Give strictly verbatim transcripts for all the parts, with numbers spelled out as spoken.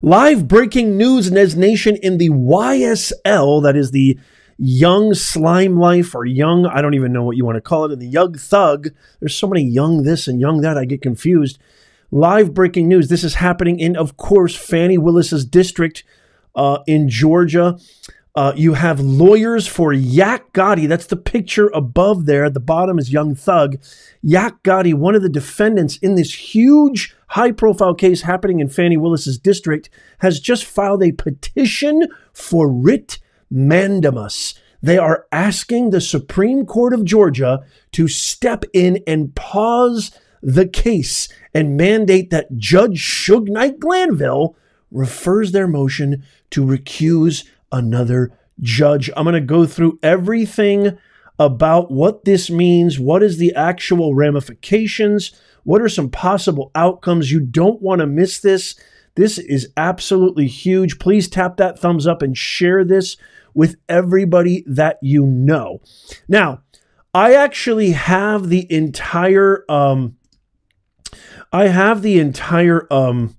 Live breaking news, Nez Nation, in the Y S L, that is the Young Slime Life, or Young, I don't even know what you want to call it, and the Young Thug. There's so many Young this and Young that, I get confused. Live breaking news. This is happening in, of course, Fani Willis's district uh, in Georgia. Uh, you have lawyers for Yak Gotti. That's the picture above there. At the bottom is Young Thug. Yak Gotti, one of the defendants in this huge high-profile case happening in Fani Willis's district, has just filed a petition for writ mandamus. They are asking the Supreme Court of Georgia to step in and pause the case and mandate that Judge Suge Knight Glanville refers their motion to recuse another judge. I'm going to go through everything about what this means. What is the actual ramifications? What are some possible outcomes? You don't want to miss this. This is absolutely huge. Please tap that thumbs up and share this with everybody that you know. Now, I actually have the entire, um, I have the entire, um,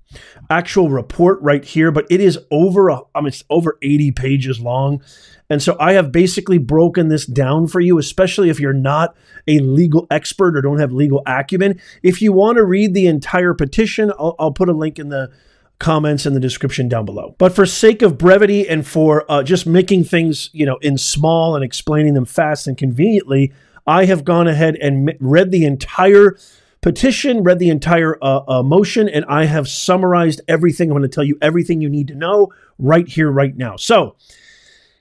actual report right here, but it is over, a, I mean, it's over eighty pages long. And so I have basically broken this down for you, especially if you're not a legal expert or don't have legal acumen. If you want to read the entire petition, I'll, I'll put a link in the comments in the description down below. But for sake of brevity and for uh, just making things, you know, in small and explaining them fast and conveniently, I have gone ahead and read the entire petition, read the entire uh, uh, motion, and I have summarized everything. I'm going to tell you everything you need to know right here, right now. So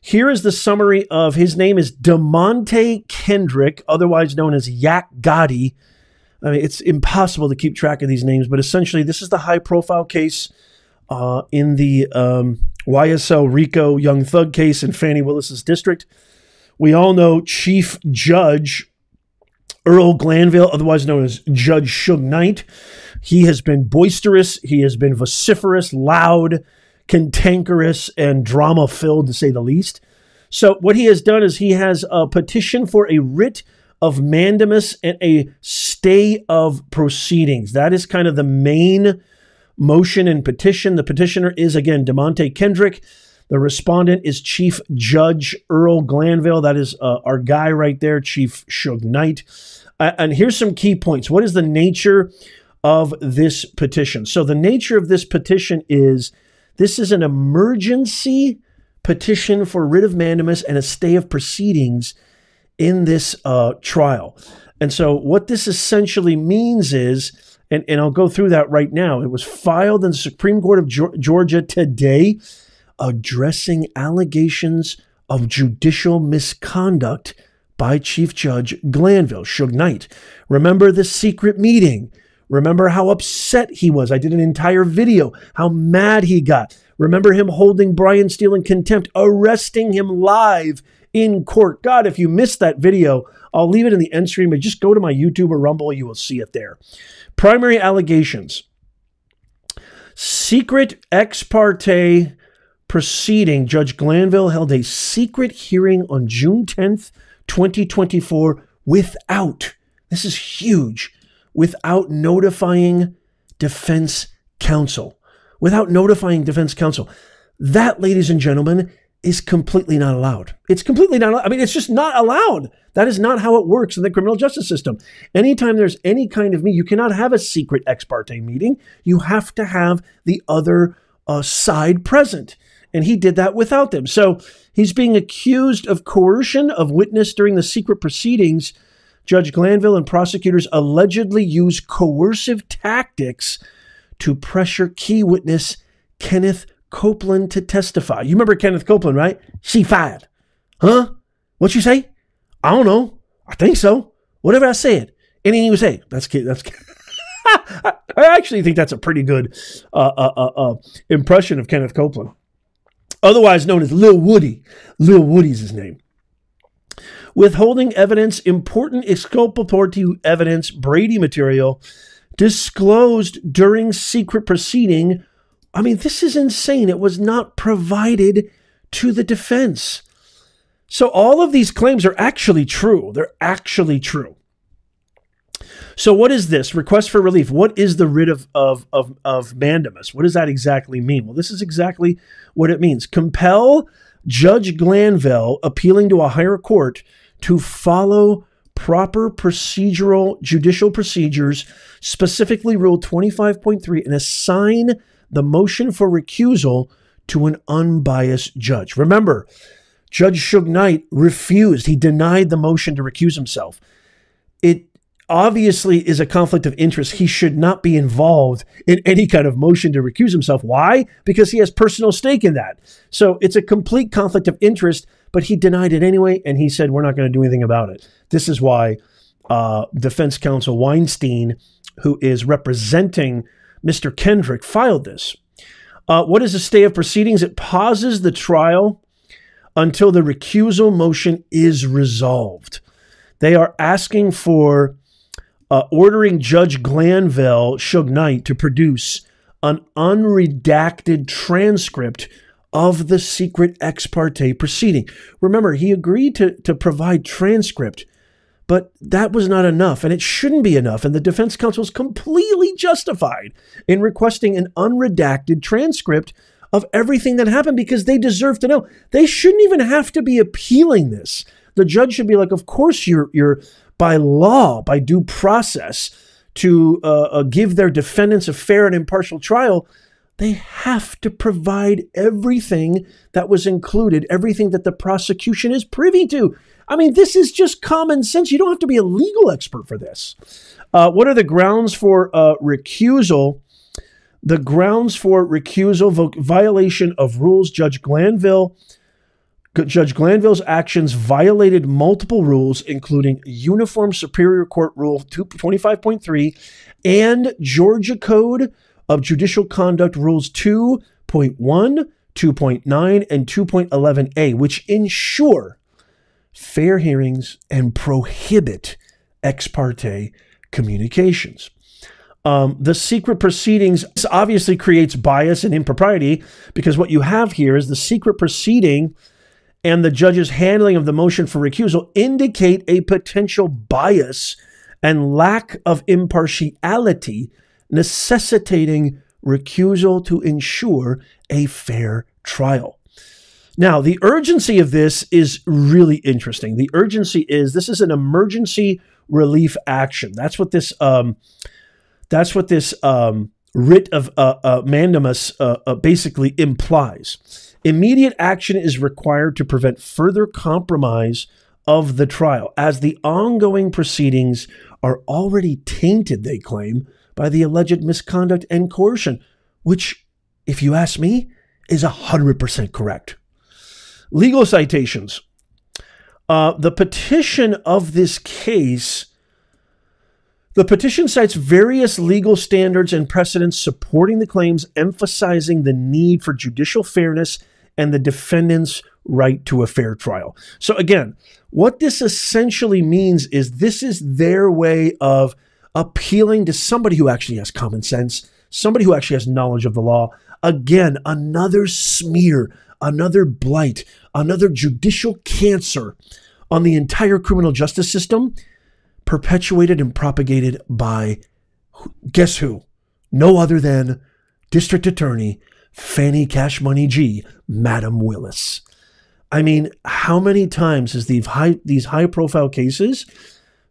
here is the summary of, his name is DeMonte Kendrick, otherwise known as Yak Gotti. I mean, it's impossible to keep track of these names, but essentially this is the high-profile case uh, in the um, Y S L RICO Young Thug case in Fani Willis's district. We all know Chief Judge Ural Glanville, otherwise known as Judge Suge Knight. He has been boisterous, he has been vociferous, loud, cantankerous, and drama-filled, to say the least. So what he has done is he has a petition for a writ of mandamus and a stay of proceedings. That is kind of the main motion and petition. The petitioner is, again, DeMonte Kendrick. The respondent is Chief Judge Ural Glanville. That is uh, our guy right there, Chief Suge Knight. Uh, and here's some key points. What is the nature of this petition? So the nature of this petition is, this is an emergency petition for writ of mandamus and a stay of proceedings in this uh, trial. And so what this essentially means is, and, and I'll go through that right now, it was filed in the Supreme Court of Georgia today, addressing allegations of judicial misconduct by Chief Judge Glanville, Suge Knight. Remember the secret meeting? Remember how upset he was? I did an entire video, how mad he got. Remember him holding Brian Steele in contempt, arresting him live in court. God, if you missed that video, I'll leave it in the end stream, but just go to my YouTube or Rumble, you will see it there. Primary allegations. Secret ex parte proceeding. Judge Glanville held a secret hearing on June tenth, twenty twenty-four without, this is huge, without notifying defense counsel. Without notifying defense counsel. That, ladies and gentlemen, is completely not allowed. It's completely not allowed. I mean, it's just not allowed. That is not how it works in the criminal justice system. Anytime there's any kind of meeting, you cannot have a secret ex parte meeting. You have to have the other uh, side present. And he did that without them. So he's being accused of coercion of witness during the secret proceedings. Judge Glanville and prosecutors allegedly used coercive tactics to pressure key witness Kenneth Copeland to testify. You remember Kenneth Copeland, right? She fired. Huh? What'd you say? I don't know. I think so. Whatever I said. Anything you say. That's kid. That's kid. I actually think that's a pretty good uh, uh, uh, uh, impression of Kenneth Copeland. Otherwise known as Lil Woody. Lil Woody's his name. Withholding evidence, important exculpatory evidence, Brady material, disclosed during secret proceeding. I mean, this is insane. It was not provided to the defense. So all of these claims are actually true. They're actually true. So what is this request for relief? What is the writ of, of, of, of mandamus? What does that exactly mean? Well, this is exactly what it means. Compel Judge Glanville, appealing to a higher court, to follow proper procedural judicial procedures, specifically Rule twenty-five point three, and assign the motion for recusal to an unbiased judge. Remember, Judge Suge Knight refused. He denied the motion to recuse himself. It obviously is a conflict of interest. He should not be involved in any kind of motion to recuse himself. Why? Because he has personal stake in that. So it's a complete conflict of interest, but he denied it anyway, and he said, we're not going to do anything about it. This is why uh, defense counsel Weinstein, who is representing Mister Kendrick, filed this. Uh, what is the stay of proceedings? It pauses the trial until the recusal motion is resolved. They are asking for uh, ordering Judge Glanville, Suge Knight, to produce an unredacted transcript of the secret ex parte proceeding. Remember, he agreed to, to provide transcript, but that was not enough, and it shouldn't be enough, and the defense counsel is completely justified in requesting an unredacted transcript of everything that happened, because they deserve to know. They shouldn't even have to be appealing this. The judge should be like, of course you're, you're by law, by due process, to uh, uh, give their defendants a fair and impartial trial. They have to provide everything that was included, everything that the prosecution is privy to. I mean, this is just common sense. You don't have to be a legal expert for this. Uh, what are the grounds for uh, recusal? The grounds for recusal, violation of rules. Judge Glanville, Judge Glanville's actions violated multiple rules, including Uniform Superior Court Rule twenty-five point three and Georgia Code of Judicial Conduct Rules two point one, two point nine, and two point eleven A, which ensure fair hearings and prohibit ex parte communications. Um, the secret proceedings obviously creates bias and impropriety, because what you have here is the secret proceeding and the judge's handling of the motion for recusal indicate a potential bias and lack of impartiality, necessitating recusal to ensure a fair trial. Now, the urgency of this is really interesting. The urgency is this is an emergency relief action. That's what this... Um, That's what this um, writ of uh, uh, mandamus uh, uh, basically implies. Immediate action is required to prevent further compromise of the trial, as the ongoing proceedings are already tainted, they claim, by the alleged misconduct and coercion, which, if you ask me, is one hundred percent correct. Legal citations. Uh, the petition of this case... The petition cites various legal standards and precedents supporting the claims, emphasizing the need for judicial fairness and the defendant's right to a fair trial. So again, what this essentially means is this is their way of appealing to somebody who actually has common sense, somebody who actually has knowledge of the law. Again, another smear, another blight, another judicial cancer on the entire criminal justice system, perpetuated and propagated by, guess who? No other than District Attorney Fannie Cash Money G, Madam Willis. I mean, how many times has these high, these high-profile cases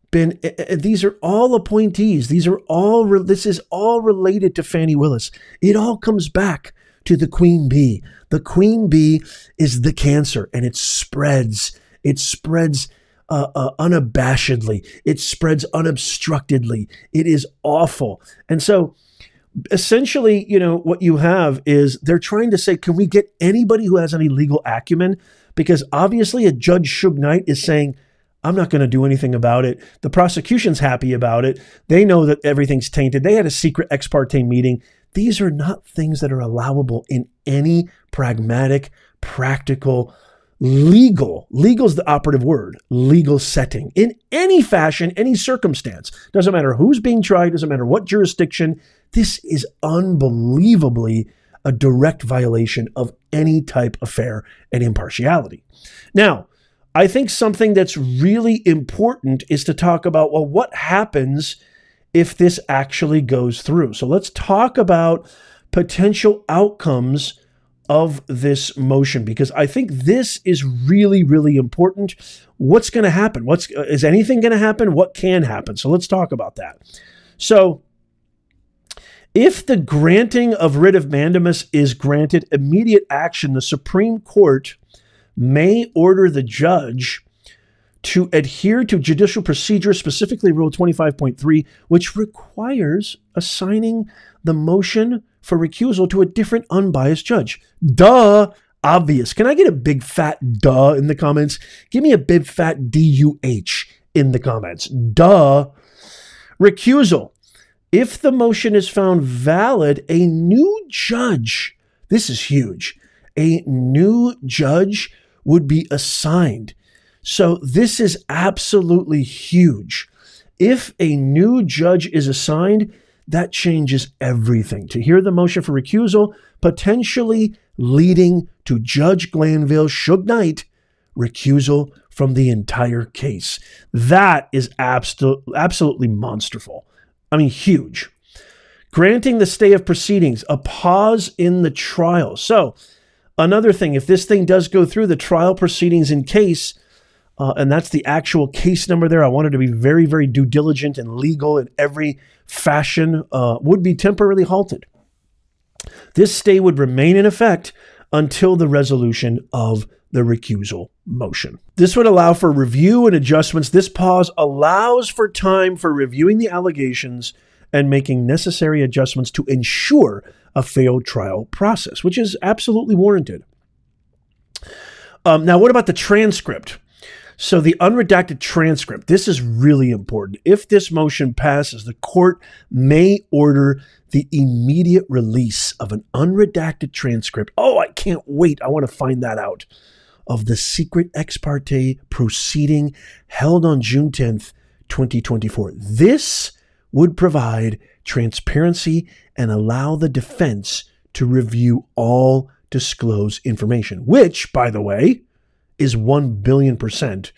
been, these are all appointees, these are all, this is all related to Fannie Willis. It all comes back to the Queen Bee. The Queen Bee is the cancer, and it spreads, it spreads Uh, uh, unabashedly. It spreads unobstructedly. It is awful. And so essentially, you know, what you have is they're trying to say, can we get anybody who has any legal acumen? Because obviously a Judge Suge Knight is saying, I'm not going to do anything about it. The prosecution's happy about it. They know that everything's tainted. They had a secret ex parte meeting. These are not things that are allowable in any pragmatic, practical, legal, legal is the operative word, legal setting, in any fashion, any circumstance. Doesn't matter who's being tried, doesn't matter what jurisdiction. This is unbelievably a direct violation of any type of fair and impartiality. Now, I think something that's really important is to talk about, well, what happens if this actually goes through. So let's talk about potential outcomes of this motion, because I think this is really, really important. What's going to happen? What's is anything going to happen? What can happen? So let's talk about that. So if the granting of writ of mandamus is granted immediate action, the Supreme Court may order the judge to adhere to judicial procedure, specifically Rule twenty-five point three, which requires assigning the motion for recusal to a different unbiased judge. Duh, obvious. Can I get a big fat duh in the comments? Give me a big fat D U H in the comments. Duh. Recusal. If the motion is found valid, a new judge, this is huge, a new judge would be assigned. So this is absolutely huge. If a new judge is assigned, that changes everything. To hear the motion for recusal, potentially leading to Judge Glanville, Suge Knight, recusal from the entire case. That is abso- absolutely monsterful. I mean, huge. Granting the stay of proceedings, a pause in the trial. So another thing, if this thing does go through, the trial proceedings in case, uh, and that's the actual case number there. I wanted to be very, very due diligent and legal in every fashion, uh, would be temporarily halted. This stay would remain in effect until the resolution of the recusal motion. This would allow for review and adjustments. This pause allows for time for reviewing the allegations and making necessary adjustments to ensure a failed trial process, which is absolutely warranted. Um, now, what about the transcript? So the unredacted transcript, this is really important. If this motion passes, the court may order the immediate release of an unredacted transcript. Oh, I can't wait. I want to find that out. Of the secret ex parte proceeding held on June tenth, twenty twenty-four. This would provide transparency and allow the defense to review all disclosed information, which, by the way, is one billion percent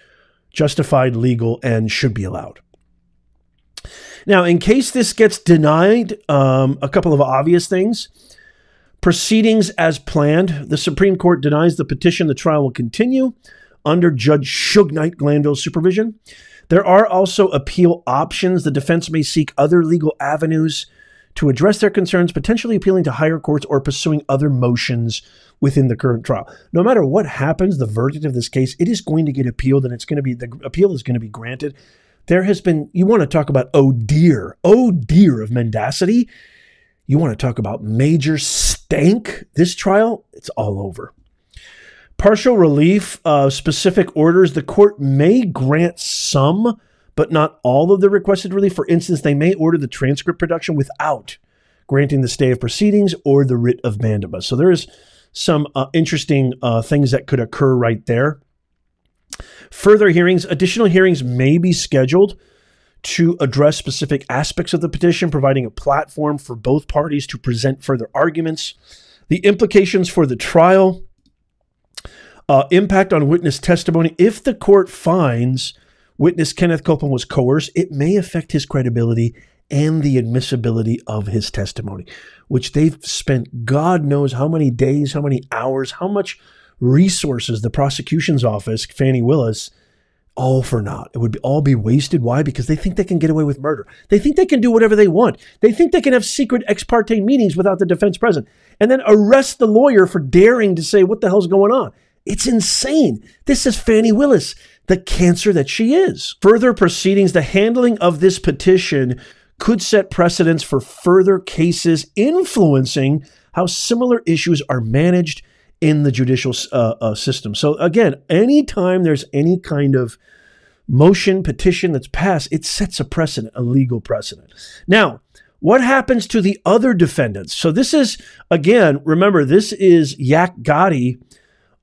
justified, legal, and should be allowed. Now, in case this gets denied, um, a couple of obvious things. Proceedings as planned. The Supreme Court denies the petition. The trial will continue under Judge Suge Knight Glanville's supervision. There are also appeal options. The defense may seek other legal avenues to address their concerns, potentially appealing to higher courts or pursuing other motions within the current trial. No matter what happens, the verdict of this case, it is going to get appealed, and it's going to be, the appeal is going to be granted. There has been, you want to talk about, oh dear, oh dear of mendacity. You want to talk about major stank, this trial, it's all over. Partial relief of specific orders. The court may grant some, but not all of the requested relief. For instance, they may order the transcript production without granting the stay of proceedings or the writ of mandamus. So there is some uh, interesting uh, things that could occur right there. Further hearings, additional hearings may be scheduled to address specific aspects of the petition, providing a platform for both parties to present further arguments. The implications for the trial, uh, impact on witness testimony. If the court finds witness Kenneth Copeland was coerced, it may affect his credibility and the admissibility of his testimony, which they've spent God knows how many days, how many hours, how much resources, the prosecution's office, Fani Willis, all for naught. It would be, all be wasted. Why? Because they think they can get away with murder. They think they can do whatever they want. They think they can have secret ex parte meetings without the defense present and then arrest the lawyer for daring to say what the hell's going on. It's insane. This is Fani Willis, the cancer that she is. Further proceedings, the handling of this petition could set precedents for further cases influencing how similar issues are managed in the judicial uh, uh, system. So again, anytime there's any kind of motion, petition that's passed, it sets a precedent, a legal precedent. Now, what happens to the other defendants? So this is, again, remember, this is Yak Gotti.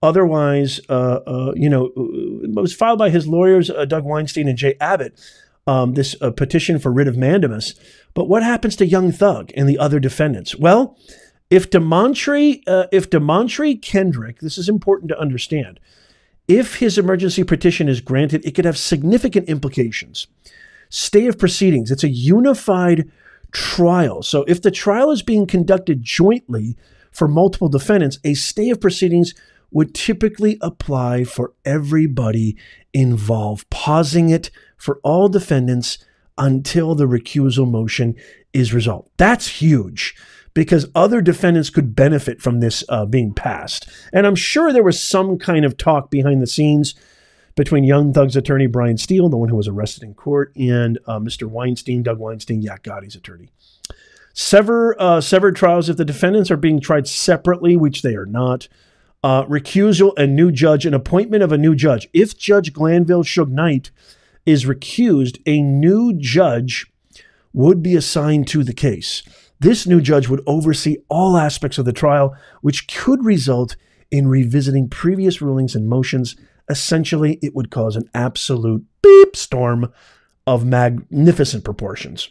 Otherwise, uh, uh, you know, it was filed by his lawyers, uh, Doug Weinstein and Jay Abbott, um, this uh, petition for writ of mandamus. But what happens to Young Thug and the other defendants? Well, If Demontre, uh, if Demontre Kendrick, this is important to understand, if his emergency petition is granted, it could have significant implications. stay of proceedings. It's a unified trial. So if the trial is being conducted jointly for multiple defendants, a stay of proceedings would typically apply for everybody involved, pausing it for all defendants until the recusal motion is resolved. That's huge, because other defendants could benefit from this uh, being passed. And I'm sure there was some kind of talk behind the scenes between Young Thug's attorney, Brian Steele, the one who was arrested in court, and uh, Mister Weinstein, Doug Weinstein, Yak Gotti's attorney. Sever, uh, severed trials if the defendants are being tried separately, which they are not. Uh, recusal and new judge, an appointment of a new judge. If Judge Glanville Suge Knight is recused, a new judge would be assigned to the case. This new judge would oversee all aspects of the trial, which could result in revisiting previous rulings and motions. Essentially, it would cause an absolute beep storm of magnificent proportions.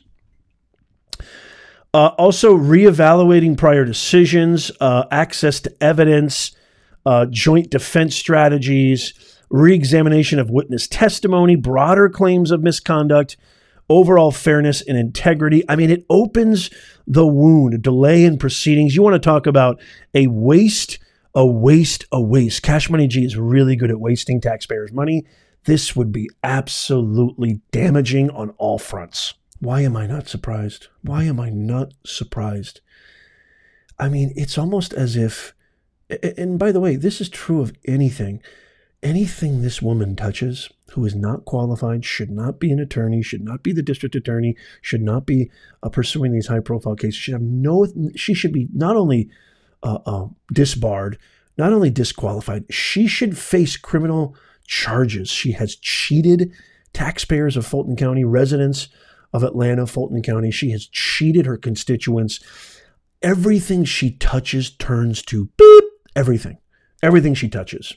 Uh, also, reevaluating prior decisions, uh, access to evidence, uh, joint defense strategies, reexamination of witness testimony, broader claims of misconduct, overall fairness and integrity. I mean, it opens the wound, a delay in proceedings. You want to talk about a waste, a waste, a waste. Cash Money G is really good at wasting taxpayers' money. This would be absolutely damaging on all fronts. Why am I not surprised? Why am I not surprised? I mean, it's almost as if, and by the way, this is true of anything. Anything this woman touches, who is not qualified, should not be an attorney, should not be the district attorney, should not be uh, pursuing these high-profile cases. She should have no. She should be not only uh, uh, disbarred, not only disqualified. She should face criminal charges. She has cheated taxpayers of Fulton County, residents of Atlanta, Fulton County. She has cheated her constituents. Everything she touches turns to beep. Everything, everything she touches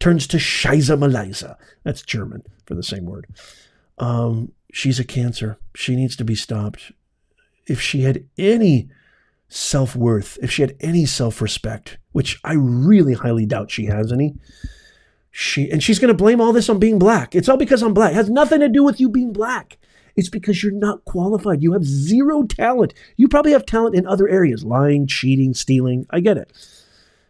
turns to Scheiße Malaysia. That's German for the same word. Um, she's a cancer. She needs to be stopped. If she had any self-worth, if she had any self-respect, which I really highly doubt she has any, she and she's going to blame all this on being black. It's all because I'm black. It has nothing to do with you being black. It's because you're not qualified. You have zero talent. You probably have talent in other areas, lying, cheating, stealing. I get it.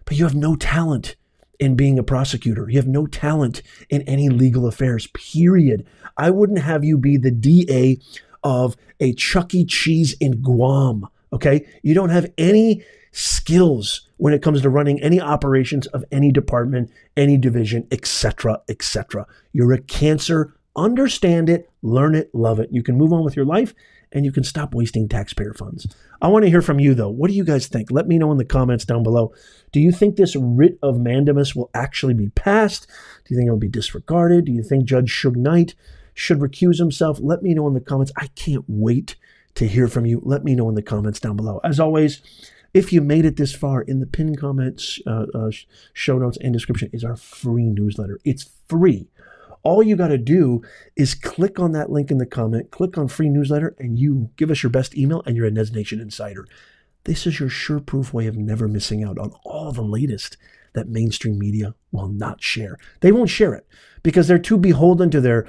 But you have no talent in being a prosecutor. You have no talent in any legal affairs, period. I wouldn't have you be the D A of a Chuck E. Cheese in Guam, okay? You don't have any skills when it comes to running any operations of any department, any division, et cetera, et cetera. You're a cancer. Understand it, learn it, love it. You can move on with your life, and you can stop wasting taxpayer funds. I want to hear from you, though. What do you guys think? Let me know in the comments down below. Do you think this writ of mandamus will actually be passed? Do you think it'll be disregarded? Do you think Judge Suge Knight should recuse himself? Let me know in the comments. I can't wait to hear from you. Let me know in the comments down below. As always, if you made it this far, in the pinned comments, uh, uh, show notes, and description is our free newsletter. It's free. All you got to do is click on that link in the comment, click on free newsletter, and you give us your best email, and you're a Nez Nation insider. This is your sure-proof way of never missing out on all the latest that mainstream media will not share. They won't share it because they're too beholden to their,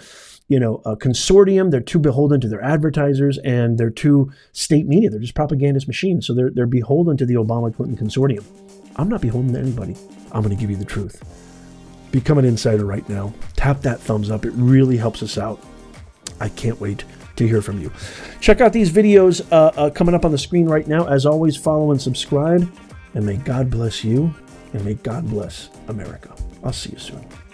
you know, uh, consortium. They're too beholden to their advertisers, and they're too state media. They're just propagandist machines. So they're, they're beholden to the Obama-Clinton consortium. I'm not beholden to anybody. I'm going to give you the truth. Become an insider right now. Tap that thumbs up. It really helps us out. I can't wait to hear from you. Check out these videos uh, uh, coming up on the screen right now. As always, follow and subscribe. And may God bless you. And may God bless America. I'll see you soon.